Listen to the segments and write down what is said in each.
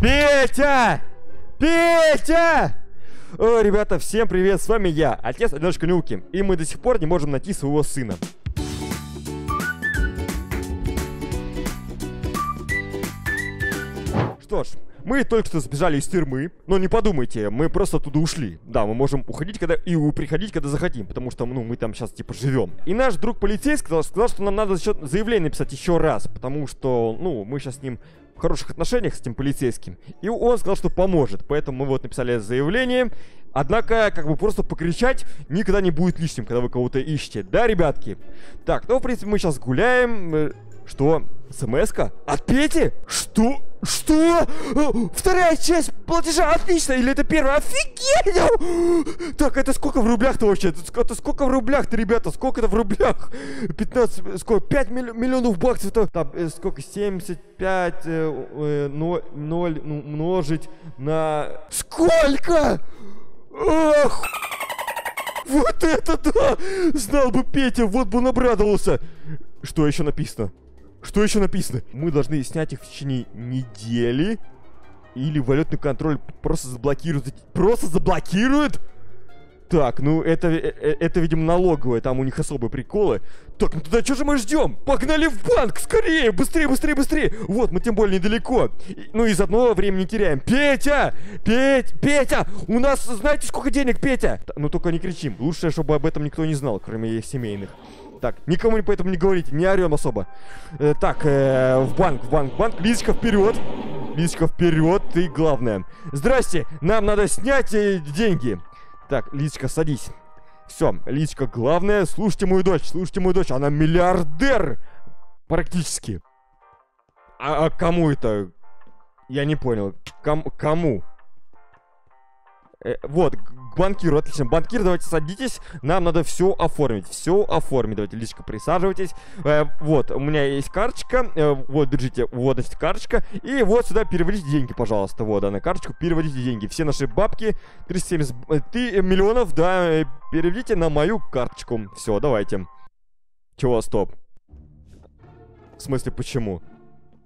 Петя! Петя! О, ребята, всем привет, с вами я, отец Одиночка Нюкин, и мы до сих пор не можем найти своего сына. Что ж, мы только что сбежали из тюрьмы, но не подумайте, мы просто оттуда ушли. Да, мы можем уходить когда и приходить, когда захотим, потому что, ну, мы там сейчас, типа, живем. И наш друг полицейский сказал, что нам надо заявление написать еще раз, потому что, ну, мы сейчас с ним в хороших отношениях, с этим полицейским. И он сказал, что поможет, поэтому мы вот написали заявление. Однако, как бы просто покричать никогда не будет лишним, когда вы кого-то ищете. Да, ребятки? Так, ну, в принципе, мы сейчас гуляем. Что? СМС-ка? От Пети? Что? Что? Вторая часть платежа, отлично! Или это первая? Офигеть! Так, это сколько в рублях-то вообще? Это сколько в рублях-то, ребята? Сколько это в рублях? 15, сколько? 5 миллионов баксов. Это, там, сколько? 75, 0 умножить на... Сколько? Ох! Вот это да! Знал бы Петя, вот бы он обрадовался. Что еще написано? Что еще написано? Мы должны снять их в течение недели. Или валютный контроль просто заблокирует. Просто заблокирует? Так, ну это видимо, налоговая. Там у них особые приколы. Так, ну тогда что же мы ждем? Погнали в банк! Скорее! Быстрее, быстрее, быстрее! Вот, мы тем более недалеко. Ну и заодно времени теряем. Петя! Петя! У нас, знаете, сколько денег, Петя? Ну только не кричим. Лучше, чтобы об этом никто не знал, кроме их семейных. Так, никому поэтому не говорите, не орем особо. Так, в банк. Лизочка, вперед. Лизочка, вперед, и главное. Здрасте, нам надо снять деньги. Так, Лизочка, садись. Все, Лизочка, главное, слушайте мою дочь, она миллиардер. Практически. А кому это? Я не понял. Кому? Вот, к банкиру, отлично. Банкир, давайте садитесь, нам надо все оформить. Давайте, Лизочка, присаживайтесь. Вот, у меня есть карточка, вот, держите, вот, значит, карточка. И вот сюда переводите деньги, пожалуйста, вот, да, на карточку переводите деньги. Все наши бабки, 370 миллионов, да, переведите на мою карточку. Все, давайте. Чего, стоп? В смысле, почему?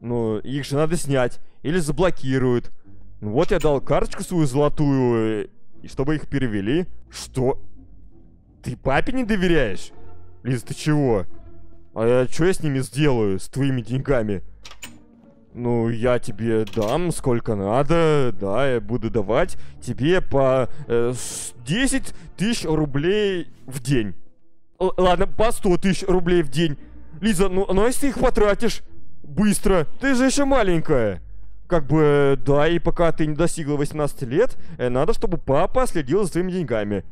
Ну, их же надо снять, или заблокируют. Вот я дал карточку свою золотую, чтобы их перевели. Что? Ты папе не доверяешь? Лиз, ты чего? А что я с ними сделаю, с твоими деньгами? Ну, я тебе дам сколько надо, да, я буду давать тебе по 10 тысяч рублей в день. Ладно, по 100 тысяч рублей в день. Лиза, ну если ты их потратишь быстро, ты же еще маленькая. Как бы, да, и пока ты не достигла 18 лет, надо, чтобы папа следил за твоими деньгами.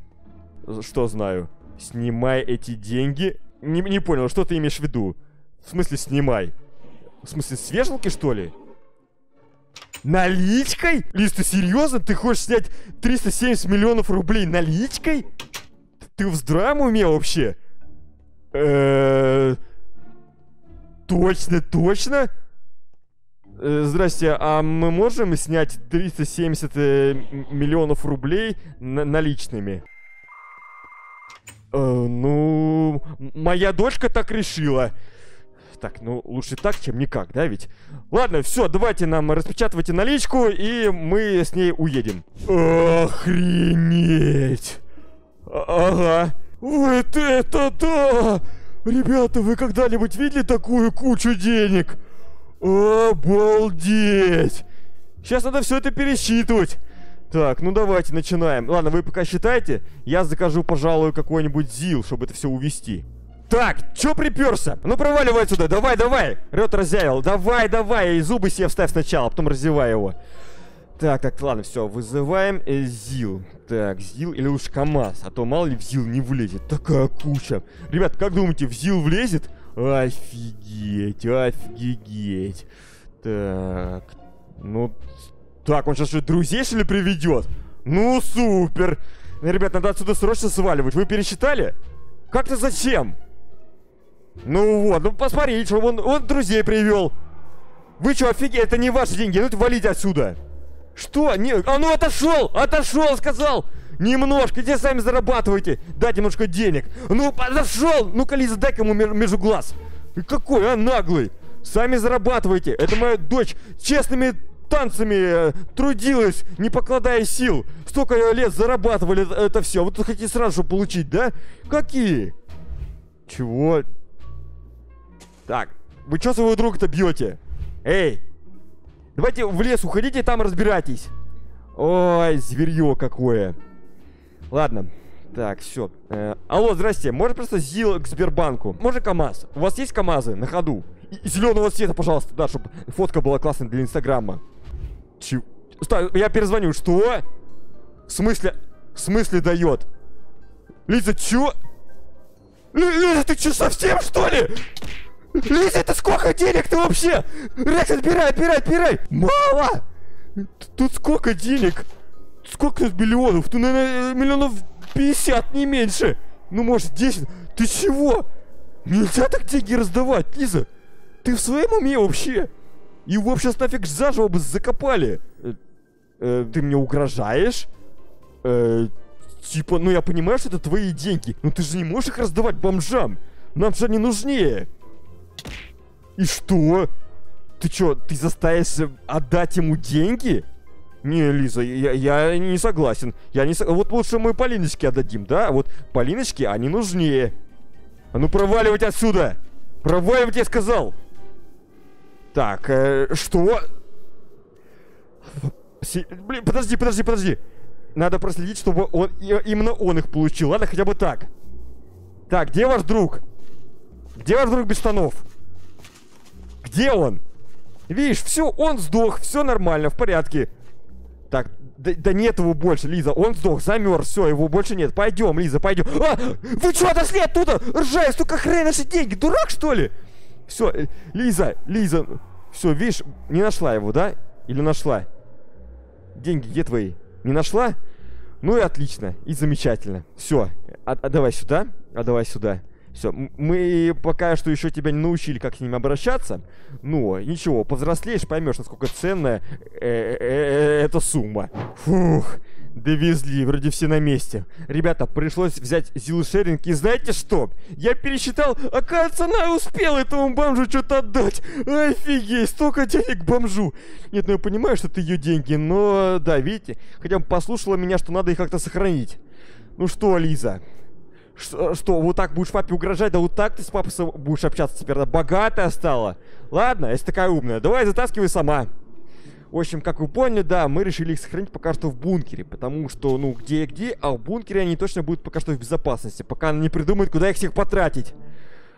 Что знаю? Снимай эти деньги. Не понял, что ты имеешь в виду? В смысле, снимай? В смысле, с вешалки, что ли? Наличкой? Лиз, ты серьезно? Ты хочешь снять 370 миллионов рублей наличкой? Ты в здравом уме вообще? Точно? Здрасте, а мы можем снять 370 миллионов рублей наличными? Ну, моя дочка так решила. Так, ну, лучше так, чем никак, да ведь? Ладно, все, давайте нам распечатывайте наличку, и мы с ней уедем. Охренеть! Ага. Вот это да! Ребята, вы когда-нибудь видели такую кучу денег? Обалдеть! Сейчас надо все это пересчитывать. Так, ну давайте начинаем. Ладно, вы пока считайте. Я закажу, пожалуй, какой-нибудь ЗИЛ, чтобы это все увести. Так, чё приперся? Ну проваливай сюда, давай. Рот разъявил, давай. И зубы себе вставь сначала, потом разевай его. Так, ладно, все, вызываем ЗИЛ. Так, ЗИЛ или лучше КАМАЗ, а то мало ли в ЗИЛ не влезет. Такая куча. Ребят, как думаете, в ЗИЛ влезет? Офигеть. Так, ну... Так, он сейчас что, друзей, что ли, приведет? Ну, супер! Ребят, надо отсюда срочно сваливать. Вы пересчитали? Как-то зачем? Ну вот, ну посмотрите, он друзей привел. Вы что, офигеть? Это не ваши деньги, ну валите отсюда. Что? Не... А ну отошел, сказал! Немножко, где сами зарабатываете? Дайте немножко денег. Ну, подошел! Ну-ка, Лиза, дай-ка ему между глаз. Какой, а, наглый. Сами зарабатывайте. Это моя дочь честными танцами трудилась, не покладая сил. Столько лет зарабатывали это все. Вот тут хотите сразу получить, да? Какие? Чего? Так, вы что своего друга-то бьете? Эй! Давайте в лес уходите, там разбирайтесь. Ой, зверье какое. Ладно. Так, все. Алло, здрасте. Можно просто ЗИЛ к Сбербанку? Можно КАМАЗ? У вас есть КАМАЗы на ходу? И зеленого цвета, пожалуйста, да, чтобы фотка была классная для Инстаграма. Чего? Я перезвоню. Что? В смысле? В смысле дает? Лиза, чё? Лиза, ты чё, совсем, что ли? Лиза, это сколько денег ты вообще? Рекс, отбирай, отбирай, отбирай. Мало! Тут сколько денег? Сколько тут миллионов? Тут, наверное, миллионов 50, не меньше. Ну, может, 10. Ты чего? Нельзя так деньги раздавать, Лиза. Ты в своем уме вообще? Его сейчас нафиг заживо бы закопали. Ты мне угрожаешь? Типа, ну я понимаю, что это твои деньги. Но ты же не можешь их раздавать бомжам. Нам же они нужнее. И что? Ты чё, ты заставишь отдать ему деньги? Не, Лиза, я не согласен. Вот лучше мы Полиночке отдадим, да? Вот Полиночке они нужнее. А ну проваливать отсюда! Проваливать, я сказал! Так, что? Блин, подожди. Надо проследить, чтобы он, именно он их получил. Ладно, хотя бы так. Так, где ваш друг? Где ваш друг без штанов? Где он? Видишь, все, он сдох, все нормально, в порядке. Так, да нет его больше, Лиза, он сдох, замерз, все, его больше нет. Пойдем, Лиза, пойдем. А, вы что, отошли оттуда? Ржай, столько хрен наши деньги, дурак, что ли? Все, Лиза, все, видишь, не нашла его, да? Или нашла? Деньги где твои? Не нашла? Ну и отлично, и замечательно. Все, отдавай сюда, отдавай сюда. Все, мы пока что еще тебя не научили, как с ними обращаться. Но ничего, повзрослеешь, поймешь, насколько ценная эта сумма. Фух, довезли, вроде все на месте. Ребята, пришлось взять зил-шеринг. И знаете что? Я пересчитал, оказывается, она успела этому бомжу что-то отдать. Офигеть, столько денег бомжу. Нет, ну я понимаю, что это ее деньги, но да, видите, хотя бы послушала меня, что надо их как-то сохранить. Ну что, Лиза? Что, вот так будешь папе угрожать? Да вот так ты с папой будешь общаться теперь? Да богатая стала. Ладно, если такая умная, давай затаскивай сама. В общем, как вы поняли, да, мы решили их сохранить пока что в бункере. Потому что, ну, где-где, а в бункере они точно будут пока что в безопасности. Пока она не придумает, куда их всех потратить.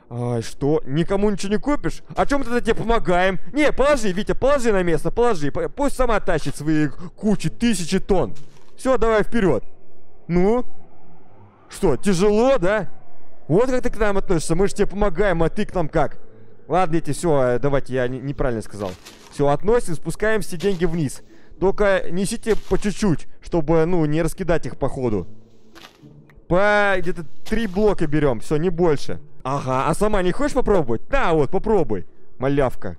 А, что? Никому ничего не купишь? О чем тогда тебе помогаем? Не, положи, Витя, положи на место, положи. Пусть сама тащит свои кучи, тысячи тонн. Все, давай вперед. Ну? Что, тяжело, да? Вот как ты к нам относишься, мы же тебе помогаем, а ты к нам как? Ладно, дети, все, давайте, я неправильно сказал. Все, относим, спускаем все деньги вниз. Только несите по чуть-чуть, чтобы, ну, не раскидать их по ходу. По где-то 3 блока берем, все, не больше. Ага, а сама не хочешь попробовать? Да, вот, попробуй, малявка.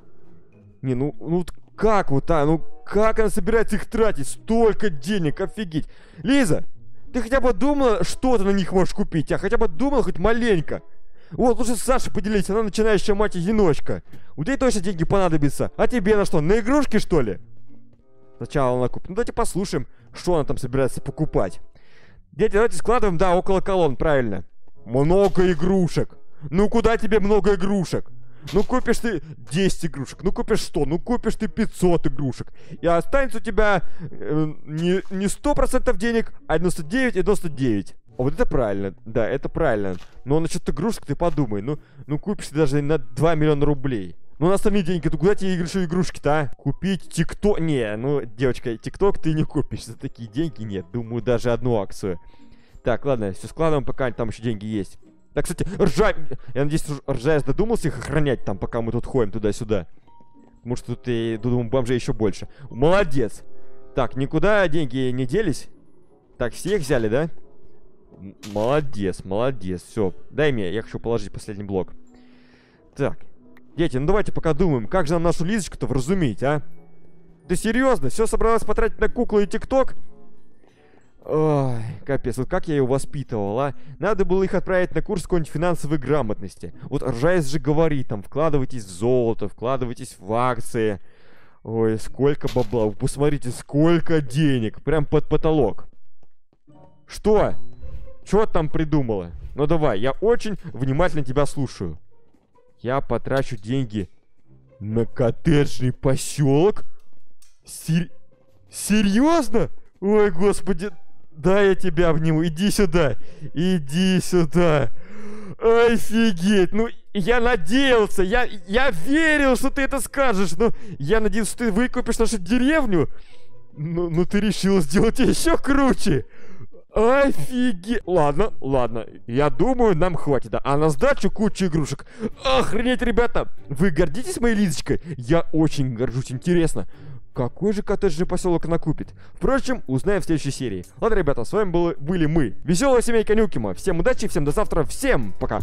Не, ну как вот, а, ну как она собирается их тратить? Столько денег, офигеть. Лиза! Ты хотя бы думала, что ты на них можешь купить, а хотя бы думала хоть маленько. Вот, лучше с Сашей поделись, она начинающая мать-одиночка. У тебя точно деньги понадобятся. А тебе на что, на игрушки, что ли? Сначала она купит. Ну, давайте послушаем, что она там собирается покупать. Дети, давайте складываем, да, около колонн, правильно. Много игрушек. Ну, куда тебе много игрушек? Ну, купишь ты 10 игрушек, ну, купишь 100, ну, купишь ты 500 игрушек. И останется у тебя не 100% денег, а 99 и 99. А вот это правильно, да, это правильно. Но насчет игрушек ты подумай, ну купишь ты даже на 2 миллиона рублей. Ну, на остальные деньги, то куда тебе игрушки-то, а? Купить тикток? Не, ну, девочка, тикток ты не купишь, за такие деньги нет, думаю, даже одну акцию. Так, ладно, все складываем, пока там еще деньги есть. Да, кстати, ржай... Я надеюсь, ржай додумался их охранять там, пока мы тут ходим туда-сюда. Может, тут и, думаю, бомжей еще больше. Молодец! Так, никуда деньги не делись. Так, все их взяли, да? Молодец, молодец. Все, дай мне, я хочу положить последний блок. Так, дети, ну давайте пока думаем, как же нам нашу Лизочку-то вразумить, а? Ты серьезно? Все собралась потратить на куклу и тикток? Ой, капец, вот как я ее воспитывал, а? Надо было их отправить на курс какой-нибудь финансовой грамотности. Вот Ржайс же говорит там, вкладывайтесь в золото, вкладывайтесь в акции. Ой, сколько бабла. Посмотрите, сколько денег. Прям под потолок. Что? Чё там придумала? Ну давай, я очень внимательно тебя слушаю. Я потрачу деньги на коттеджный поселок? Серьезно? Ой, господи. Да, я тебя обниму. Иди сюда. Иди сюда. Офигеть. Ну, я надеялся. Я верил, что ты это скажешь. Но я надеялся, что ты выкупишь нашу деревню. Но ты решил сделать еще круче. Офигеть. Ладно, ладно. Я думаю, нам хватит. Да. А на сдачу куча игрушек. Охренеть, ребята. Вы гордитесь моей Лизочкой? Я очень горжусь. Интересно, какой же коттеджный поселок она купит? Впрочем, узнаем в следующей серии. Ладно, ребята, с вами были мы, веселая семейка Нюкема. Всем удачи, всем до завтра, всем пока!